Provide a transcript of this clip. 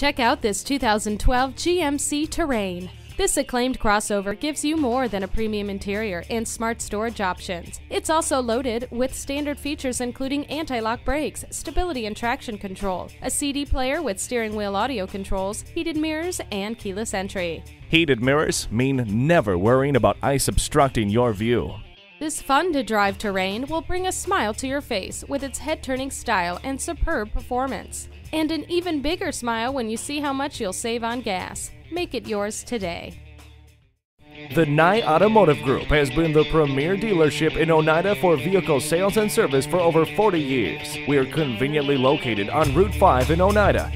Check out this 2012 GMC Terrain. This acclaimed crossover gives you more than a premium interior and smart storage options. It's also loaded with standard features including anti-lock brakes, stability and traction control, a CD player with steering wheel audio controls, heated mirrors, and keyless entry. Heated mirrors mean never worrying about ice obstructing your view. This fun-to-drive Terrain will bring a smile to your face with its head-turning style and superb performance. And an even bigger smile when you see how much you'll save on gas. Make it yours today. The Nye Automotive Group has been the premier dealership in Oneida for vehicle sales and service for over 40 years. We are conveniently located on Route 5 in Oneida.